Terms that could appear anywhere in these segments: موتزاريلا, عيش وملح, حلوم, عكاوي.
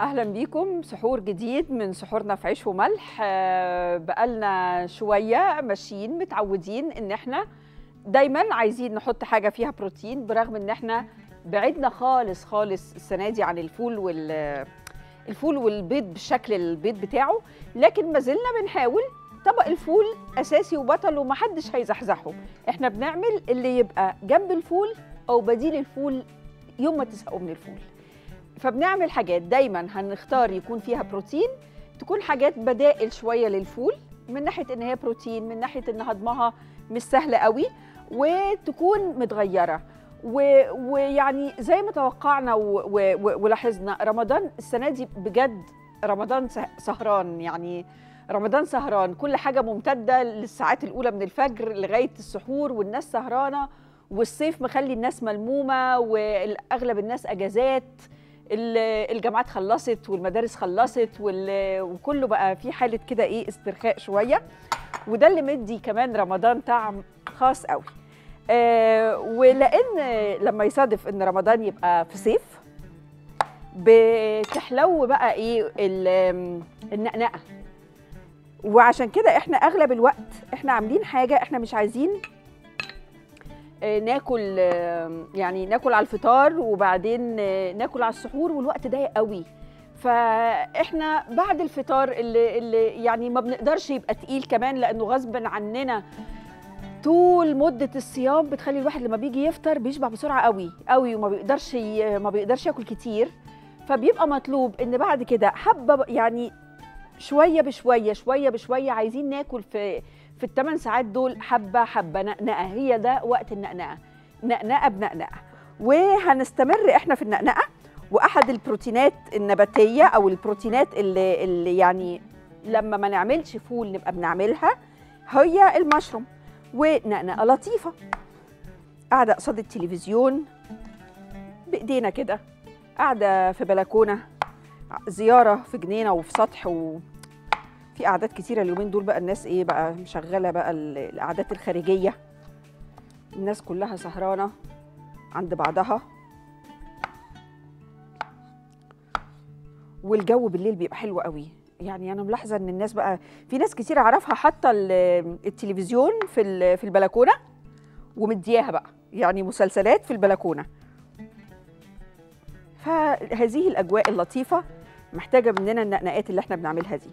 اهلا بيكم سحور جديد من سحورنا في عيش وملح. بقالنا شويه ماشيين متعودين ان احنا دايما عايزين نحط حاجه فيها بروتين، برغم ان احنا بعدنا خالص خالص السنه دي عن الفول والبيض بشكل البيض بتاعه، لكن ما زلنا بنحاول. طبق الفول اساسي وبطل ومحدش هيزحزحه، احنا بنعمل اللي يبقى جنب الفول او بديل الفول يوم ما تزهقوا من الفول. فبنعمل حاجات دايما هنختار يكون فيها بروتين، تكون حاجات بدائل شويه للفول من ناحيه ان هي بروتين، من ناحيه ان هضمها مش سهل قوي، وتكون متغيره ويعني زي ما توقعنا ولاحظنا رمضان السنه دي بجد رمضان سهران، يعني رمضان سهران، كل حاجه ممتده للساعات الاولى من الفجر لغايه السحور، والناس سهرانه والصيف مخلي الناس ملمومه واغلب الناس اجازات، الجامعات خلصت والمدارس خلصت وكله بقى في حالة كده ايه استرخاء شوية، وده اللي مدي كمان رمضان طعم خاص قوي. ولان لما يصادف ان رمضان يبقى في صيف بتحلو بقى ايه النقنقة، وعشان كده احنا اغلب الوقت احنا عاملين حاجة احنا مش عايزين ناكل، يعني ناكل على الفطار وبعدين ناكل على السحور والوقت ضيق قوي، فاحنا بعد الفطار اللي يعني ما بنقدرش يبقى تقيل كمان، لانه غصبا عننا طول مده الصيام بتخلي الواحد لما بيجي يفطر بيشبع بسرعه قوي قوي وما بيقدرش ياكل كتير، فبيبقى مطلوب ان بعد كده حبه يعني شويه بشويه شويه بشويه عايزين ناكل في ال8 ساعات دول حبه حبه نقنقه، هي ده وقت النقنقه، نقنقه بنقنقه. وهنستمر احنا في النقنقه، واحد البروتينات النباتيه او البروتينات اللي يعني لما ما نعملش فول نبقى بنعملها هي المشروم، ونقنقه لطيفه قاعده قصاد التلفزيون بايدينا كده، قاعده في بلكونه، زياره في جنينه وفي سطح، في قعدات كتيرة اليومين دول بقى الناس ايه بقى مشغلة بقى القعدات الخارجية، الناس كلها سهرانة عند بعضها، والجو بالليل بيبقى حلو قوي. يعني انا ملاحظة ان الناس بقى في ناس كتير اعرفها حاطة التلفزيون في البلكونة ومدياها بقى يعني مسلسلات في البلكونة، فهذه الاجواء اللطيفة محتاجة مننا النقنقات اللي احنا بنعملها دي.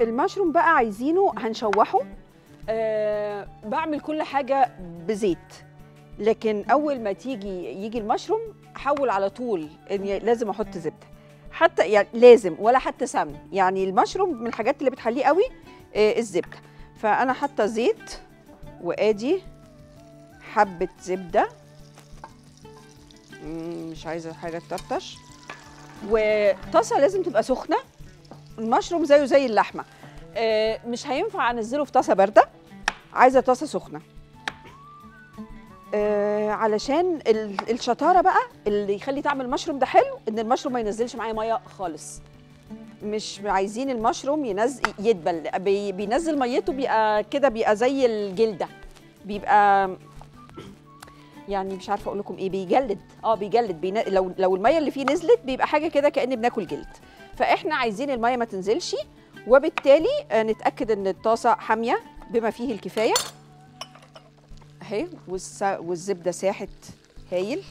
المشروم بقى عايزينه هنشوحه، بعمل كل حاجة بزيت، لكن أول ما يجي المشروم أحول على طول إن لازم أحط زبدة، حتى يعني لازم، ولا حتى سمن، يعني المشروم من الحاجات اللي بتحليه قوي الزبدة، فأنا حاطة زيت وآدي حبة زبدة، مش عايزة حاجة تطرطش، وطاسة لازم تبقى سخنة. المشروم زيه زي اللحمه، مش هينفع انزله في طاسه بارده، عايزه طاسه سخنه، علشان الشطاره بقى اللي يخلي طعم المشروم ده حلو، ان المشروم ما ينزلش معايا ميه خالص، مش عايزين المشروم يدبل، بينزل ميته بيبقى كده، بيبقى زي الجلده، بيبقى يعني مش عارفه اقول لكم ايه، بيجلد، بيجلد، لو الميه اللي فيه نزلت بيبقى حاجه كده كأن بناكل جلد، فاحنا عايزين الميه ما تنزلش، وبالتالي نتاكد ان الطاسه حاميه بما فيه الكفايه اهي، والزبده ساحت هايل،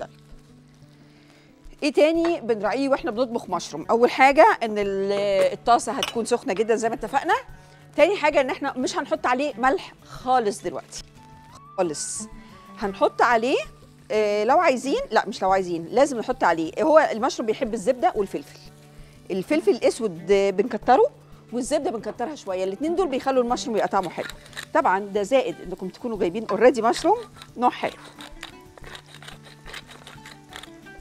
طيب. ايه تاني بنراعيه واحنا بنطبخ مشروم؟ اول حاجه ان الطاسه هتكون سخنه جدا زي ما اتفقنا، تاني حاجه ان احنا مش هنحط عليه ملح خالص دلوقتي خالص، هنحط عليه لو عايزين، لا مش لو عايزين، لازم نحط عليه، هو المشروم بيحب الزبده والفلفل، الفلفل الاسود بنكتره والزبده بنكترها شويه، الاثنين دول بيخلوا المشروم يبقى طعمه حلو، طبعا ده زائد انكم تكونوا جايبين اوريدي مشروم نوع حلو.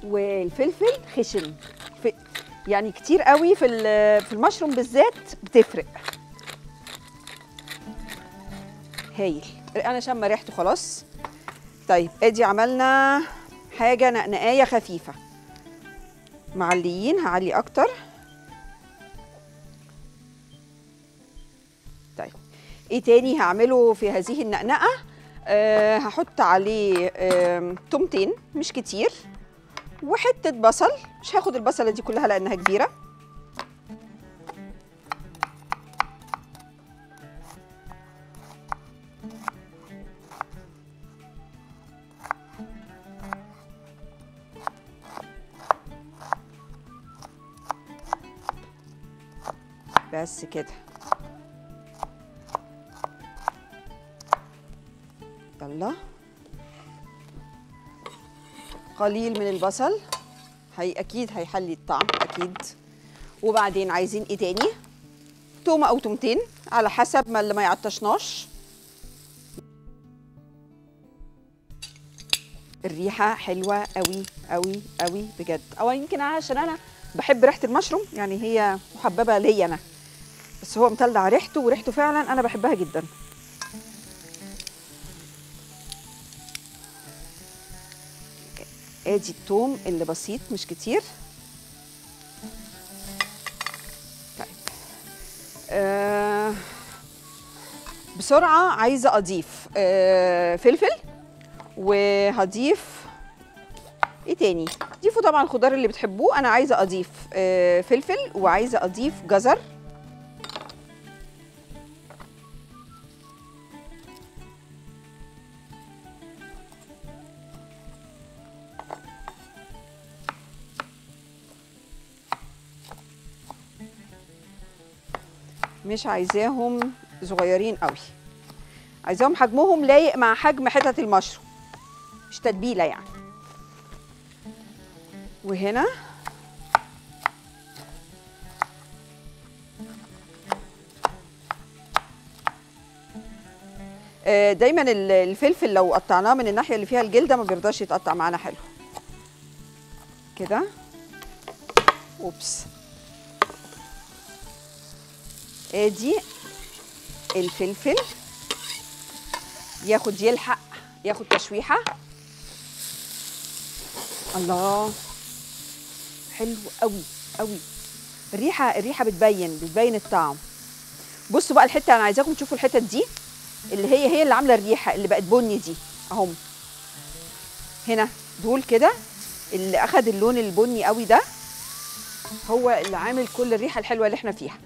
والفلفل خشن يعني كتير قوي في المشروم بالذات بتفرق. هايل، انا شامه ريحته خلاص. طيب ادي عملنا حاجه نقنقايه خفيفه. معليين، هعلي اكتر. طيب ايه تاني هعمله في هذه النقنقه؟ هحط عليه تومتين مش كتير وحته بصل. مش هاخد البصله دي كلها لانها كبيره. بس كده، يلا قليل من البصل، هي اكيد هيحلي الطعم اكيد. وبعدين عايزين ايه تاني؟ تومه او تومتين على حسب ما اللي ما يعطشناش. الريحه حلوه قوي قوي قوي بجد، او يمكن عشان انا بحب ريحه المشروم يعني هي محببه ليا انا، بس هو مطلع ريحته وريحته فعلا انا بحبها جدا. ادي الثوم اللي بسيط مش كتير. طيب بسرعه عايزه اضيف فلفل، وهضيف ايه تاني؟ ضيفوا طبعا الخضار اللي بتحبوه. انا عايزه اضيف فلفل وعايزه اضيف جزر. مش عايزاهم صغيرين قوي، عايزاهم حجمهم لايق مع حجم حتت المشروم، مش تتبيله يعني. وهنا دايما الفلفل لو قطعناه من الناحيه اللي فيها الجلده ما بيرضاش يتقطع معانا. حلو كده. اوبس، ادي الفلفل يلحق ياخد تشويحه. الله، حلو قوي قوي. الريحه بتبين الطعم. بصوا بقى الحته، انا عايزاكم تشوفوا الحته دي اللي هي اللي عامله الريحه اللي بقت بني دي اهم. هنا دول كده اللي اخد اللون البني قوي ده هو اللي عامل كل الريحه الحلوه اللي احنا فيها.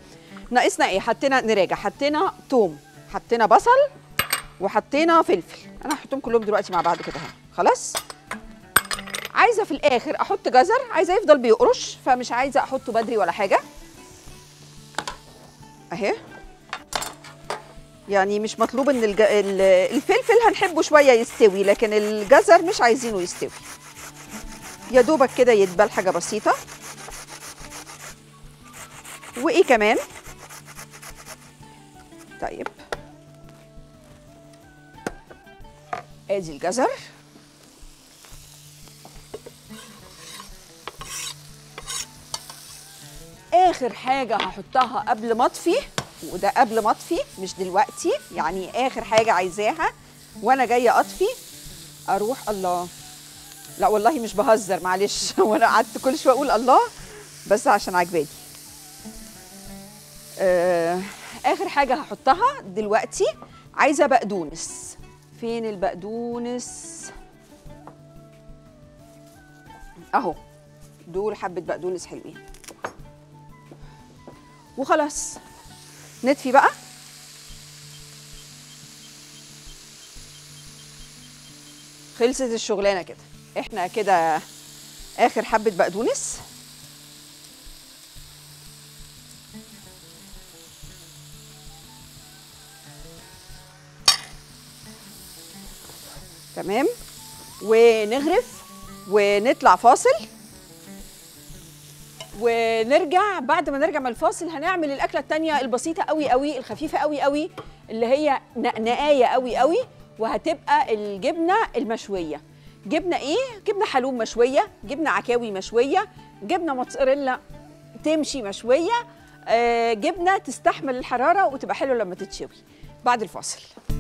ناقصنا ايه؟ حطينا، نراجع، حطينا ثوم، حطينا بصل، وحطينا فلفل. انا هحطهم كلهم دلوقتي مع بعض كده اهو. خلاص، عايزه في الاخر احط جزر، عايزه يفضل بيقرش فمش عايزه احطه بدري ولا حاجه اهي. يعني مش مطلوب ان الفلفل هنحبه شويه يستوي، لكن الجزر مش عايزينه يستوي، يا دوبك كده يتبل حاجه بسيطه. وايه كمان؟ طيب ادي الجزر، اخر حاجه هحطها قبل ما اطفي، وده قبل ما اطفي مش دلوقتي، يعني اخر حاجه عايزاها وانا جايه اطفي اروح. الله، لا والله مش بهزر، معلش وانا قعدت كل شويه اقول الله بس عشان عجباني. اخر حاجه هحطها دلوقتي عايزه بقدونس. فين البقدونس؟ اهو، دول حبه بقدونس حلوين. وخلاص نطفي بقى. خلصت الشغلانه كده. احنا كده اخر حبه بقدونس. تمام، ونغرف ونطلع فاصل ونرجع. بعد ما نرجع من الفاصل هنعمل الاكله التانيه البسيطه قوي قوي، الخفيفه قوي قوي، اللي هي نقنقايه قوي قوي، وهتبقى الجبنه المشويه. جبنه ايه؟ جبنه حلوم مشويه، جبنه عكاوي مشويه، جبنه موتزاريلا تمشي مشويه، جبنه تستحمل الحراره وتبقى حلوه لما تتشوي. بعد الفاصل.